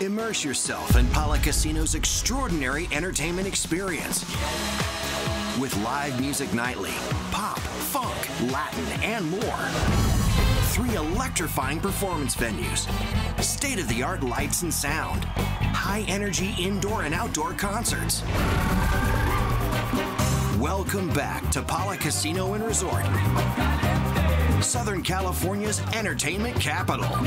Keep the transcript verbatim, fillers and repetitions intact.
Immerse yourself in Pala Casino's extraordinary entertainment experience. With live music nightly, pop, funk, Latin, and more. Three electrifying performance venues, state-of-the-art lights and sound, high-energy indoor and outdoor concerts. Welcome back to Pala Casino and Resort, Southern California's entertainment capital.